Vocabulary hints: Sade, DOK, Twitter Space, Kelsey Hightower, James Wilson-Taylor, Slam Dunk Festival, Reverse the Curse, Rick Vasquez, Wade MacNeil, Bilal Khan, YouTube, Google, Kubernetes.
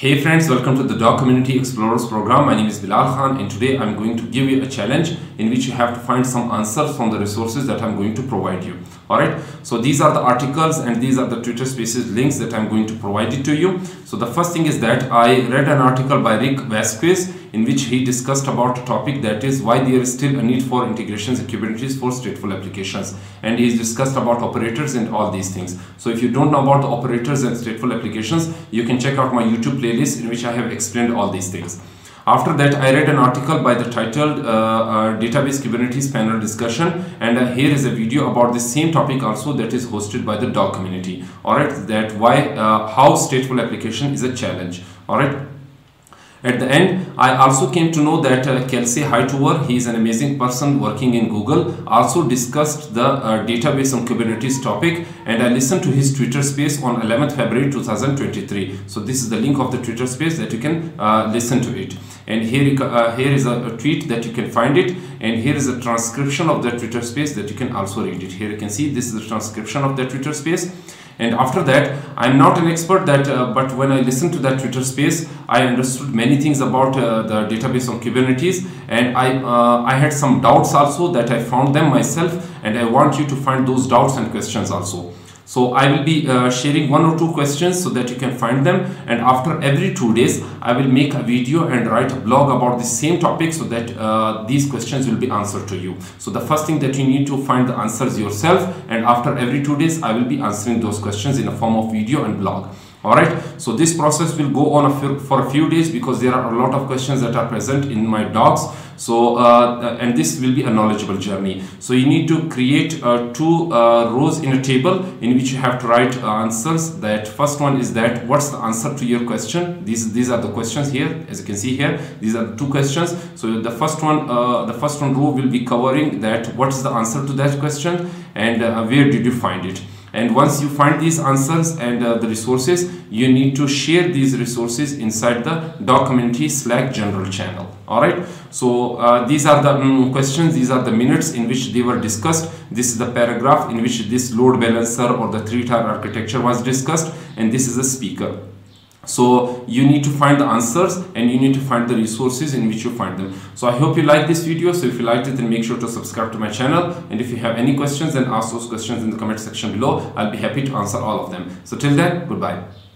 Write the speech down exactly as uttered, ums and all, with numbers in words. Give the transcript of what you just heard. Hey friends, welcome to the D O K Community Explorers program. My name is Bilal Khan and today I'm going to give you a challenge in which you have to find some answers from the resources that I'm going to provide you. Alright, so these are the articles and these are the Twitter Spaces links that I'm going to provide it to you. So the first thing is that I read an article by Rick Vasquez in which he discussed about a topic that is why there is still a need for integrations in Kubernetes for stateful applications, and he's discussed about operators and all these things. So if you don't know about the operators and stateful applications, you can check out my YouTube playlist in which I have explained all these things. After that, I read an article by the titled uh, uh, Database Kubernetes Panel Discussion, and uh, here is a video about the same topic also that is hosted by the D O K community. Alright, that why uh, how stateful application is a challenge. Alright. At the end, I also came to know that uh, Kelsey Hightower, he is an amazing person working in Google, also discussed the uh, database on Kubernetes topic, and I listened to his Twitter space on eleventh February two thousand twenty-three. So this is the link of the Twitter space that you can uh, listen to it. And here, uh, here is a, a tweet that you can find it, and here is a transcription of the Twitter space that you can also read it. Here you can see this is the transcription of the Twitter space. And after that, I'm not an expert that, uh, but when I listened to that Twitter space, I understood many things about uh, the database on Kubernetes, and I, uh, I had some doubts also that I found them myself, and I want you to find those doubts and questions also. So I will be uh, sharing one or two questions so that you can find them, and after every two days, I will make a video and write a blog about the same topic so that uh, these questions will be answered to you. So the first thing that you need to find the answers yourself, and after every two days, I will be answering those questions in a form of video and blog. Alright, so this process will go on a few, for a few days because there are a lot of questions that are present in my docs. So, uh, and this will be a knowledgeable journey. So you need to create uh, two uh, rows in a table in which you have to write uh, answers. That first one is that what's the answer to your question? These, these are the questions here, as you can see here. These are the two questions. So the first one, uh, the first one row will be covering that what's the answer to that question and uh, where did you find it? And once you find these answers and uh, the resources, you need to share these resources inside the D O K community Slack general channel. Alright, so uh, these are the um, questions, these are the minutes in which they were discussed. This is the paragraph in which this load balancer or the three-tier architecture was discussed, and this is the speaker. So you need to find the answers and you need to find the resources in which you find them. So I hope you like this video. So if you liked it, then make sure to subscribe to my channel. And if you have any questions, then ask those questions in the comment section below. I'll be happy to answer all of them. So till then, goodbye.